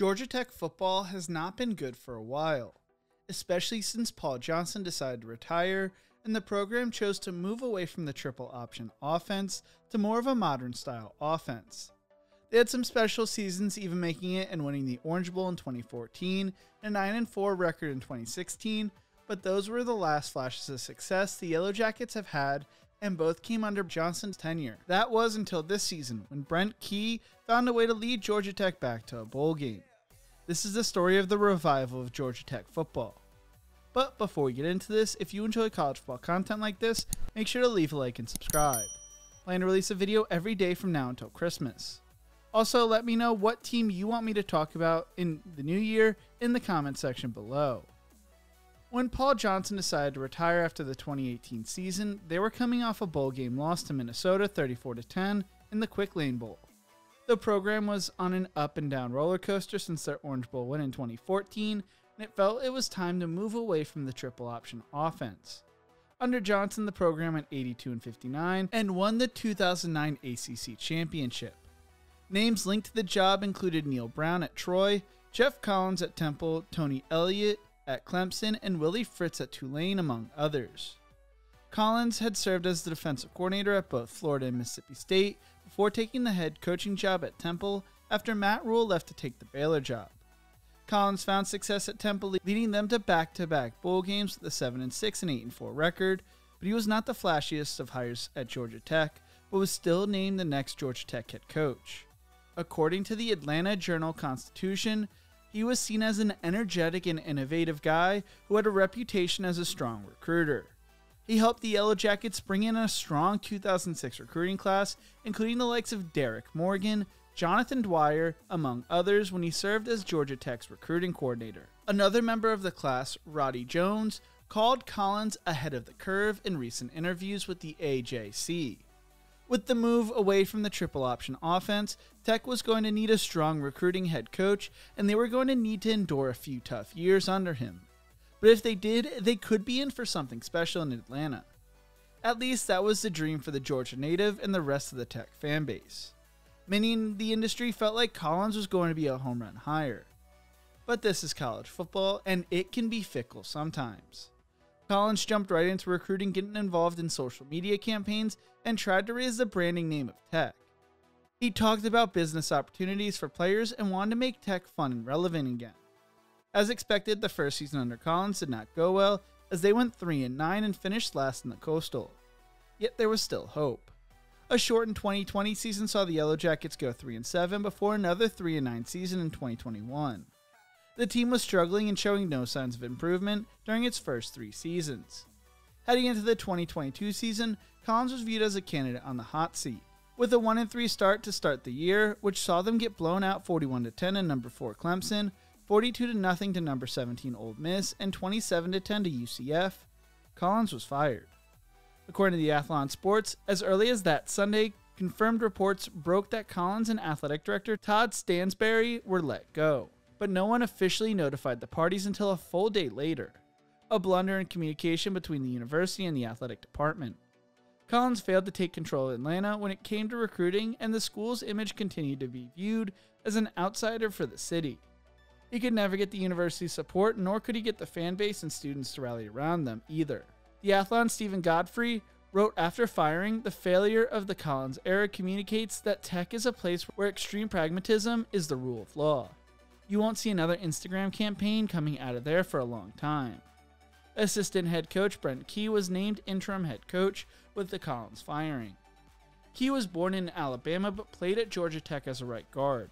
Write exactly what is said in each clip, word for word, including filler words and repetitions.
Georgia Tech football has not been good for a while, especially since Paul Johnson decided to retire and the program chose to move away from the triple option offense to more of a modern style offense. They had some special seasons, even making it and winning the Orange Bowl in twenty fourteen and a nine and four record in twenty sixteen, but those were the last flashes of success the Yellow Jackets have had, and both came under Johnson's tenure. That was until this season, when Brent Key found a way to lead Georgia Tech back to a bowl game. This is the story of the revival of Georgia Tech football. But before we get into this, if you enjoy college football content like this, make sure to leave a like and subscribe. Plan to release a video every day from now until Christmas. Also, let me know what team you want me to talk about in the new year in the comments section below. When Paul Johnson decided to retire after the twenty eighteen season, they were coming off a bowl game loss to Minnesota thirty-four to ten in the Quicklane Bowl. The program was on an up and down roller coaster since their Orange Bowl win in twenty fourteen, and it felt it was time to move away from the triple option offense. Under Johnson, the program went eighty-two and fifty-nine and won the two thousand nine A C C Championship. Names linked to the job included Neil Brown at Troy, Geoff Collins at Temple, Tony Elliott at Clemson, and Willie Fritz at Tulane, among others. Collins had served as the defensive coordinator at both Florida and Mississippi State before taking the head coaching job at Temple after Matt Rule left to take the Baylor job. Collins found success at Temple, leading them to back-to-back bowl games with a seven and six and eight and four record, but he was not the flashiest of hires at Georgia Tech, but was still named the next Georgia Tech head coach. According to the Atlanta Journal-Constitution, he was seen as an energetic and innovative guy who had a reputation as a strong recruiter. He helped the Yellow Jackets bring in a strong two thousand six recruiting class, including the likes of Derek Morgan, Jonathan Dwyer, among others, when he served as Georgia Tech's recruiting coordinator. Another member of the class, Roddy Jones, called Collins ahead of the curve in recent interviews with the A J C. With the move away from the triple option offense, Tech was going to need a strong recruiting head coach, and they were going to need to endure a few tough years under him. But if they did, they could be in for something special in Atlanta. At least that was the dream for the Georgia native and the rest of the Tech fan base. Many in the industry felt like Collins was going to be a home run hire. But this is college football, and it can be fickle sometimes. Collins jumped right into recruiting, getting involved in social media campaigns, and tried to raise the branding name of Tech. He talked about business opportunities for players and wanted to make Tech fun and relevant again. As expected, the first season under Collins did not go well, as they went three and nine and finished last in the Coastal. Yet there was still hope. A shortened twenty twenty season saw the Yellow Jackets go three and seven before another three and nine season in twenty twenty-one. The team was struggling and showing no signs of improvement during its first three seasons. Heading into the twenty twenty-two season, Collins was viewed as a candidate on the hot seat, with a one and three start to start the year, which saw them get blown out forty-one to ten to number four Clemson, forty-two to nothing to number seventeen Ole Miss, and twenty-seven to ten to U C F. Collins was fired. According to the Athlon Sports, as early as that Sunday, confirmed reports broke that Collins and athletic director Todd Stansberry were let go, but no one officially notified the parties until a full day later, a blunder in communication between the university and the athletic department. Collins failed to take control of Atlanta when it came to recruiting, and the school's image continued to be viewed as an outsider for the city. He could never get the university's support, nor could he get the fan base and students to rally around them either. Triathlon Stephen Godfrey wrote after firing, "The failure of the Collins era communicates that Tech is a place where extreme pragmatism is the rule of law. You won't see another Instagram campaign coming out of there for a long time." Assistant head coach Brent Key was named interim head coach with the Collins firing. Key was born in Alabama but played at Georgia Tech as a right guard.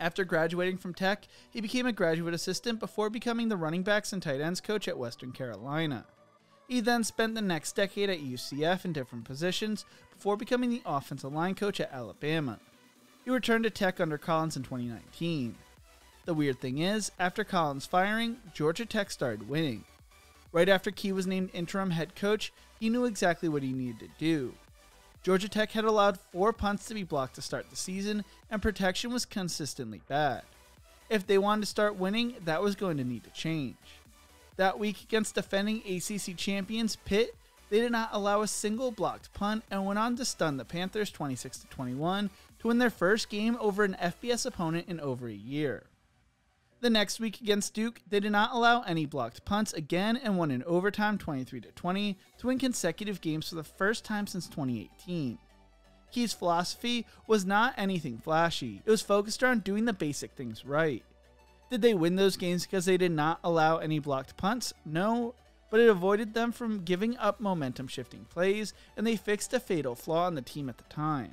After graduating from Tech, he became a graduate assistant before becoming the running backs and tight ends coach at Western Carolina. He then spent the next decade at U C F in different positions before becoming the offensive line coach at Alabama. He returned to Tech under Collins in twenty nineteen. The weird thing is, after Collins' firing, Georgia Tech started winning. Right after Key was named interim head coach, he knew exactly what he needed to do. Georgia Tech had allowed four punts to be blocked to start the season, and protection was consistently bad. If they wanted to start winning, that was going to need to change. That week against defending A C C champions Pitt, they did not allow a single blocked punt and went on to stun the Panthers twenty-six to twenty-one to win their first game over an F B S opponent in over a year. The next week against Duke, they did not allow any blocked punts again and won in overtime twenty-three to twenty to win consecutive games for the first time since twenty eighteen. Key's philosophy was not anything flashy. It was focused on doing the basic things right. Did they win those games because they did not allow any blocked punts? No, but it avoided them from giving up momentum-shifting plays, and they fixed a fatal flaw in the team at the time.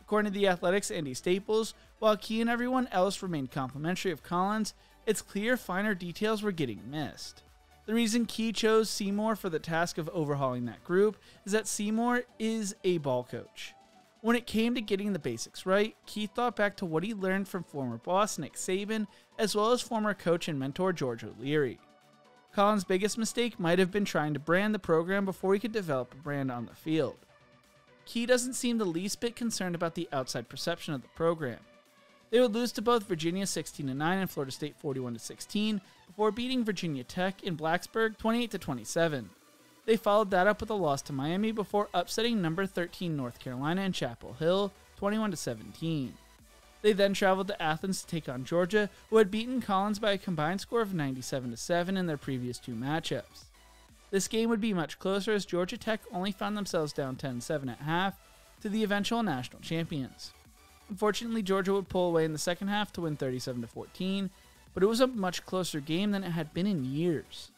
According to The Athletic's Andy Staples, while Key and everyone else remained complimentary of Collins, it's clear finer details were getting missed. The reason Key chose Seymour for the task of overhauling that group is that Seymour is a ball coach. When it came to getting the basics right, Key thought back to what he learned from former boss Nick Saban, as well as former coach and mentor George O'Leary. Collins' biggest mistake might have been trying to brand the program before he could develop a brand on the field. Key doesn't seem the least bit concerned about the outside perception of the program. They would lose to both Virginia sixteen to nine and Florida State forty-one to sixteen before beating Virginia Tech in Blacksburg twenty-eight to twenty-seven. They followed that up with a loss to Miami before upsetting number thirteen North Carolina in Chapel Hill twenty-one to seventeen. They then traveled to Athens to take on Georgia, who had beaten Collins by a combined score of ninety-seven to seven in their previous two matchups. This game would be much closer as Georgia Tech only found themselves down ten seven at half to the eventual national champions. Unfortunately, Georgia would pull away in the second half to win thirty-seven to fourteen, but it was a much closer game than it had been in years.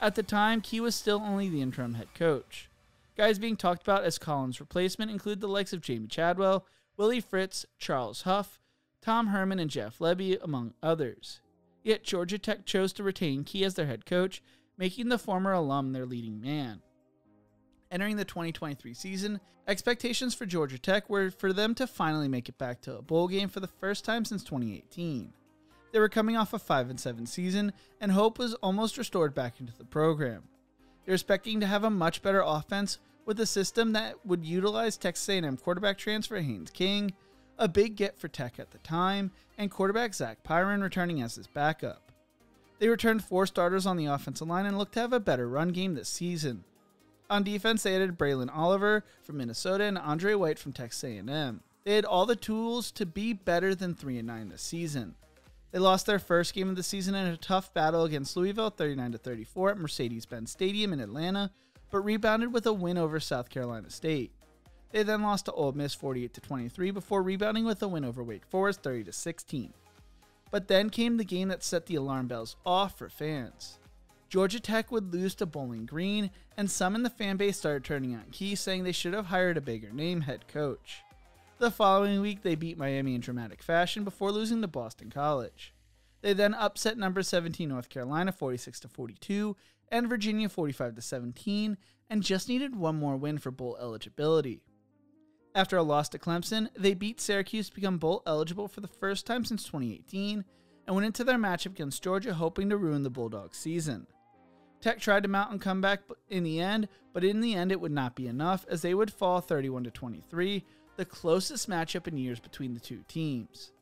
At the time, Key was still only the interim head coach. Guys being talked about as Collins' replacement include the likes of Jamie Chadwell, Willie Fritz, Charles Huff, Tom Herman, and Jeff Levy, among others. Yet Georgia Tech chose to retain Key as their head coach, making the former alum their leading man. Entering the twenty twenty-three season, expectations for Georgia Tech were for them to finally make it back to a bowl game for the first time since twenty eighteen. They were coming off a five and seven season, and hope was almost restored back into the program. They were expecting to have a much better offense with a system that would utilize Texas A and M quarterback transfer Haynes King, a big get for Tech at the time, and quarterback Zach Pyron returning as his backup. They returned four starters on the offensive line and looked to have a better run game this season. On defense, they added Braylon Oliver from Minnesota and Andre White from Texas A and M. They had all the tools to be better than three and nine this season. They lost their first game of the season in a tough battle against Louisville thirty-nine to thirty-four at Mercedes-Benz Stadium in Atlanta, but rebounded with a win over South Carolina State. They then lost to Ole Miss forty-eight to twenty-three before rebounding with a win over Wake Forest thirty to sixteen. But then came the game that set the alarm bells off for fans. Georgia Tech would lose to Bowling Green, and some in the fan base started turning on Key, saying they should have hired a bigger name head coach. The following week, they beat Miami in dramatic fashion before losing to Boston College. They then upset number seventeen North Carolina forty-six to forty-two and Virginia forty-five to seventeen, and just needed one more win for bowl eligibility. After a loss to Clemson, they beat Syracuse to become bowl eligible for the first time since twenty eighteen, and went into their matchup against Georgia hoping to ruin the Bulldogs' season. Tech tried to mount and come back in the end, but in the end it would not be enough as they would fall thirty-one to twenty-three, the closest matchup in years between the two teams.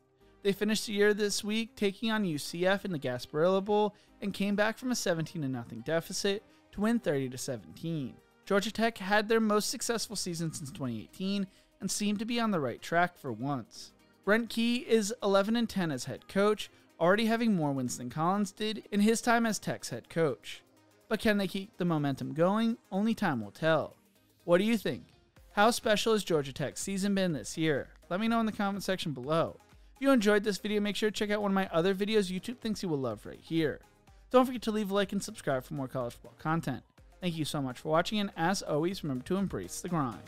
They finished the year this week taking on U C F in the Gasparilla Bowl and came back from a seventeen to nothing deficit to win thirty to seventeen. Georgia Tech had their most successful season since twenty eighteen and seemed to be on the right track for once. Brent Key is eleven and ten as head coach, already having more wins than Collins did in his time as Tech's head coach. But can they keep the momentum going? Only time will tell. What do you think? How special has Georgia Tech's season been this year? Let me know in the comment section below. If you enjoyed this video, make sure to check out one of my other videos YouTube thinks you will love right here. Don't forget to leave a like and subscribe for more college football content. Thank you so much for watching, and as always, remember to embrace the grind.